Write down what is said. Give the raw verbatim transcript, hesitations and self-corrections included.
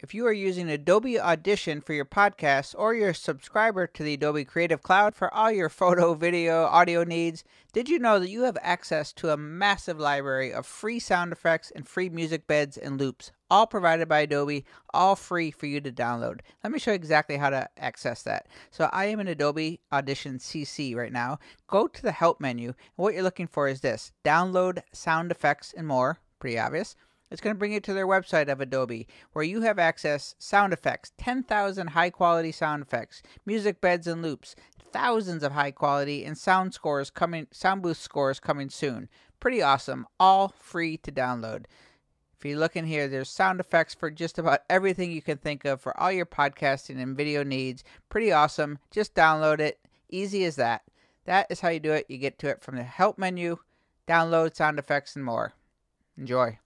If you are using Adobe Audition for your podcast or you're a subscriber to the Adobe Creative Cloud for all your photo, video, audio needs, did you know that you have access to a massive library of free sound effects and free music beds and loops, all provided by Adobe, all free for you to download? Let me show you exactly how to access that. So I am in Adobe Audition C C right now. Go to the Help menu, and what you're looking for is this: Download Sound Effects and More, pretty obvious. It's going to bring you to their website of Adobe, where you have access sound effects, ten thousand high-quality sound effects, music beds and loops, thousands of high-quality and sound scores coming, sound booth scores coming soon. Pretty awesome, all free to download. If you look in here, there's sound effects for just about everything you can think of for all your podcasting and video needs. Pretty awesome. Just download it. Easy as that. That is how you do it. You get to it from the Help menu, Download Sound Effects and More. Enjoy.